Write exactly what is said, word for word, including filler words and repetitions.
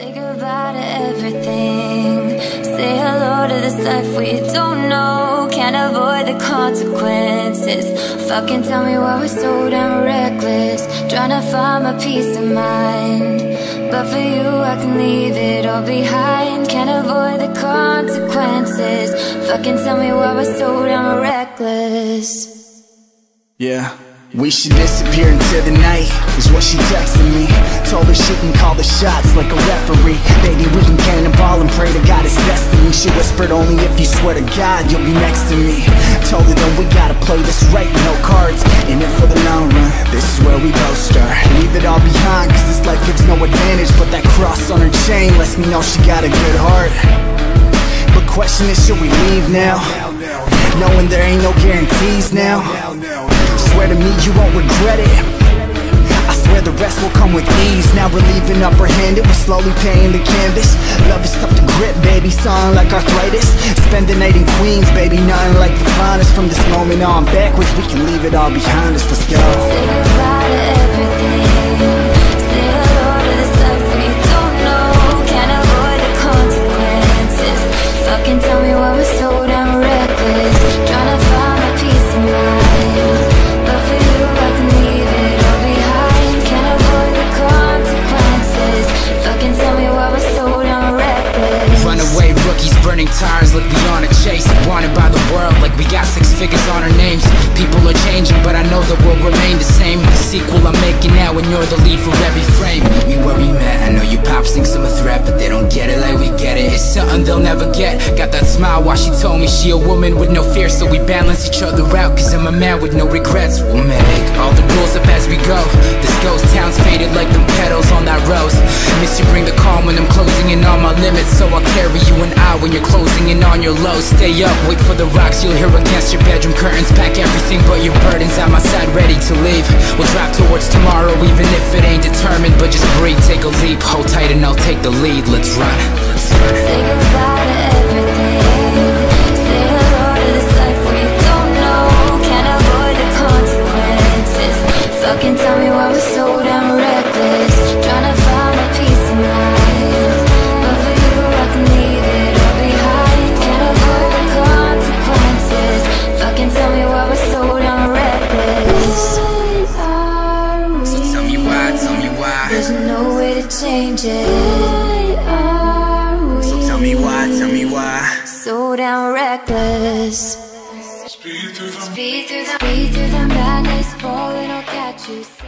Say goodbye to everything. Say hello to this life we don't know. Can't avoid the consequences. Fucking tell me why we're so damn reckless. Tryna find my peace of mind, but for you I can leave it all behind. Can't avoid the consequences. Fucking tell me why we're so damn reckless. Yeah. We should disappear into the night, is what she texted me. Told her she can call the shots like a referee. Baby, we can cannonball and pray to God it's destiny. She whispered, only if you swear to God you'll be next to me. Told her that we gotta play this right, no cards in it for the long run, this is where we both start. Leave it all behind, cause this life gives no advantage, but that cross on her chain lets me know she got a good heart. But question is, should we leave now? Knowing there ain't no guarantees now. Swear to me you won't regret it. I swear the rest will come with ease. Now we're leaving upper-handed, we're slowly painting the canvas. Love is tough to grip, baby, sound like arthritis. Spend the night in Queens, baby, nothing like the finest. From this moment on backwards, we can leave it all behind us, let's go. Say goodbye to everything. Tires look beyond a chase, wanted by the world like we got six figures on our names. People are changing, but I know that we'll remain the same. The sequel I'm making now, and you're the lead for every frame. We where we met, I know you pops think I'm a threat, but they don't get it like we get it. It's something they'll never get. Got that smile while she told me she a woman with no fear, so we balance each other out, cause I'm a man with no regrets. We'll make all the rules up as we go. This ghost town's faded like them petals on that rose. Miss you, bring the calm when I'm closing in on my limits, so I'll carry you an eye when you're closing in on your lows. Stay up, wait for the rocks you'll hear against your bedroom curtains. Pack everything but your burdens at my side, ready to leave. We'll drive towards tomorrow even if it ain't determined, but just breathe, take a leap, hold tight and I'll take the lead. Let's run. Let's run. Say goodbye to everything. Say hello to this life we don't know. Can't avoid the consequences. Fucking tell me why we're so damn reckless. Tryna find a peace of mind. Change it. So tell me why, tell me why. So damn reckless. Speed through the madness, falling, I'll catch you.